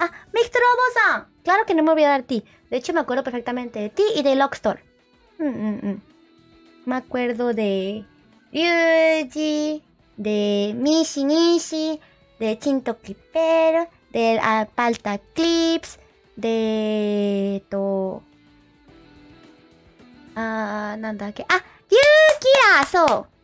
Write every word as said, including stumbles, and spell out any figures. Ah, Mictorobo-san. Claro que no me voy a dar de ti. De hecho, me acuerdo perfectamente de ti y de Lockstore. Mm, mm, mm. Me acuerdo de Ryuji, de Mishinishi, de Chinto Clipper, de Apalta Clips, de to... Ah, nanda que... Ah, Yuukira, so.